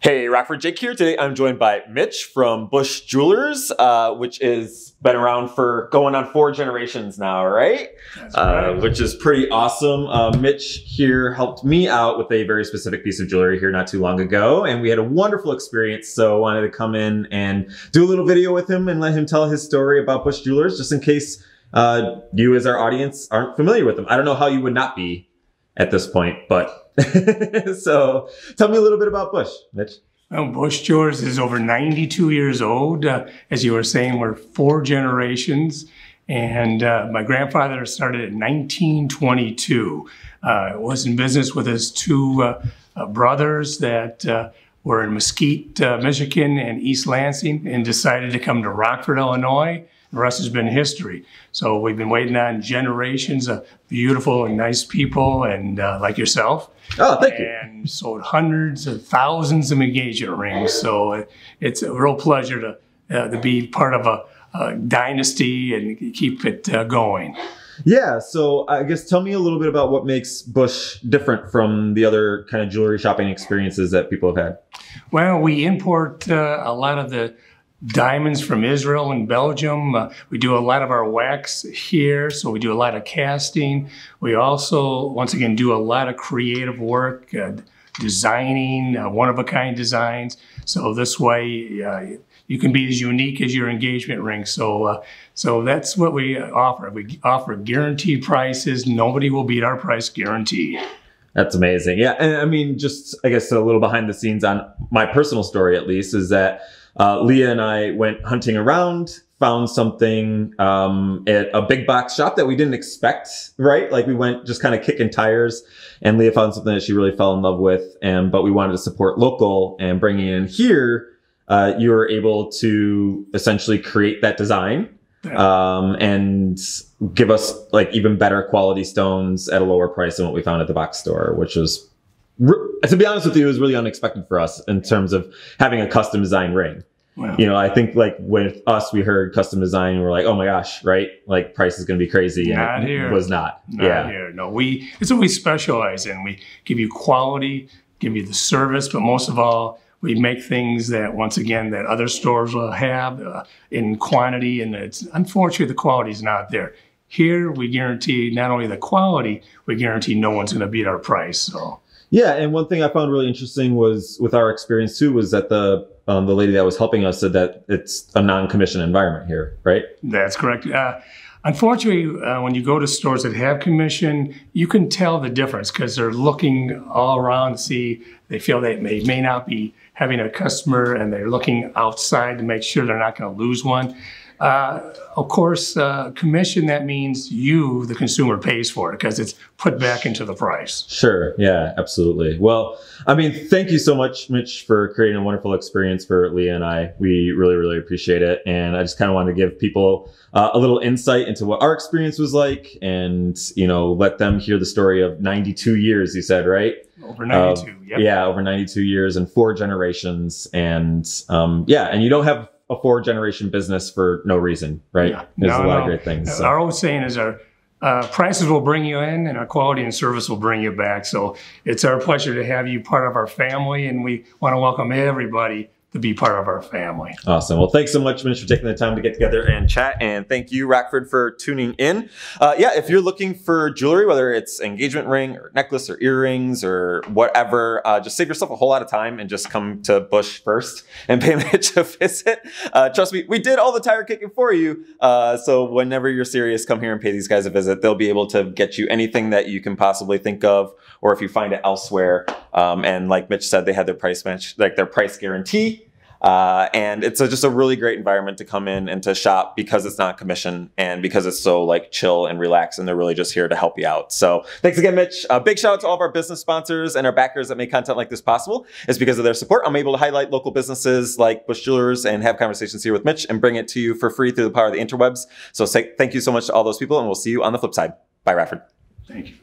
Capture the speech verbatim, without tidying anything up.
Hey, Rockford Jake here. Today I'm joined by Mitch from Busch Jewelers, uh, which has been around for going on four generations now, right? That's right. Uh, which is pretty awesome. Uh, Mitch here helped me out with a very specific piece of jewelry here not too long ago, and we had a wonderful experience. So I wanted to come in and do a little video with him and let him tell his story about Busch Jewelers, just in case uh, you as our audience aren't familiar with them. I don't know how you would not be at this point, but... So tell me a little bit about Busch, Mitch. Well, Busch Jewelers is over ninety-two years old. Uh, as you were saying, we're four generations. And uh, my grandfather started in nineteen twenty-two. Uh, was in business with his two uh, uh, brothers that uh, were in Mesquite, uh, Michigan and East Lansing, and decided to come to Rockford, Illinois. The rest has been history. So we've been waiting on generations of beautiful and nice people and uh, like yourself. Oh, thank you. And sold hundreds of thousands of engagement rings. So it's a real pleasure to, uh, to be part of a, a dynasty and keep it uh, going. Yeah, so I guess tell me a little bit about what makes Busch different from the other kind of jewelry shopping experiences that people have had. Well, we import uh, a lot of the diamonds from Israel and Belgium. Uh, we do a lot of our wax here, so we do a lot of casting. We also, once again, do a lot of creative work, uh, designing, uh, one-of-a-kind designs. So this way, uh, you can be as unique as your engagement ring. So, uh, so that's what we offer. We offer guaranteed prices. Nobody will beat our price guaranteed. That's amazing. Yeah, and I mean, just, I guess, a little behind the scenes on my personal story, at least, is that Uh, Leah and I went hunting around, found something um, at a big box shop that we didn't expect, right? Like we went just kind of kicking tires, and Leah found something that she really fell in love with, and but we wanted to support local, and bringing it in here, uh, you were able to essentially create that design um, and give us like even better quality stones at a lower price than what we found at the box store, which was, to be honest with you, it was really unexpected for us in terms of having a custom design ring. Wow. You know, I think like with us, we heard custom design and we're like, oh my gosh, right? Like price is going to be crazy. And not it here. Was not. Not yeah. here. No, we, it's what we specialize in. We give you quality, give you the service, but most of all, we make things that, once again, that other stores will have uh, in quantity. And it's unfortunately, the quality is not there. Here, we guarantee not only the quality, we guarantee no one's going to beat our price. So. Yeah, and one thing I found really interesting was with our experience too was that the um, the lady that was helping us said that it's a non-commission environment here, right? That's correct. Uh, unfortunately, uh, when you go to stores that have commission, you can tell the difference because they're looking all around to see, they feel they may, may not be having a customer and they're looking outside to make sure they're not going to lose one. Uh, of course, uh, commission, that means you, the consumer, pays for it because it's put back into the price. Sure. Yeah, absolutely. Well, I mean, thank you so much, Mitch, for creating a wonderful experience for Leah and I. We really, really appreciate it. And I just kind of wanted to give people uh, a little insight into what our experience was like and, you know, let them hear the story of ninety-two years, you said, right? Over ninety-two. Um, yep. Yeah, over ninety-two years and four generations. And um, yeah, and you don't have a four generation business for no reason, right? Yeah. There's no, a lot no. of great things. So. Our old saying is our uh, prices will bring you in and our quality and service will bring you back. So it's our pleasure to have you part of our family, and we want to welcome everybody to be part of our family. Awesome. Well, thanks so much, Mitch, for taking the time to get together and chat. And thank you, Rockford, for tuning in. Uh, yeah, if you're looking for jewelry, whether it's engagement ring or necklace or earrings or whatever, uh, just save yourself a whole lot of time and just come to Busch first and pay Mitch a visit. Uh, trust me, we did all the tire kicking for you. Uh, so whenever you're serious, come here and pay these guys a visit. They'll be able to get you anything that you can possibly think of, or if you find it elsewhere. Um, and like Mitch said, they had their price match, like their price guarantee. Uh, and it's a, just a really great environment to come in and to shop because it's not commission and because it's so like chill and relaxed, and they're really just here to help you out. So thanks again, Mitch. A big shout out to all of our business sponsors and our backers that make content like this possible. It's because of their support I'm able to highlight local businesses like Busch Jewelers and have conversations here with Mitch and bring it to you for free through the power of the interwebs. So say, thank you so much to all those people, and we'll see you on the flip side. Bye, Rockford. Thank you.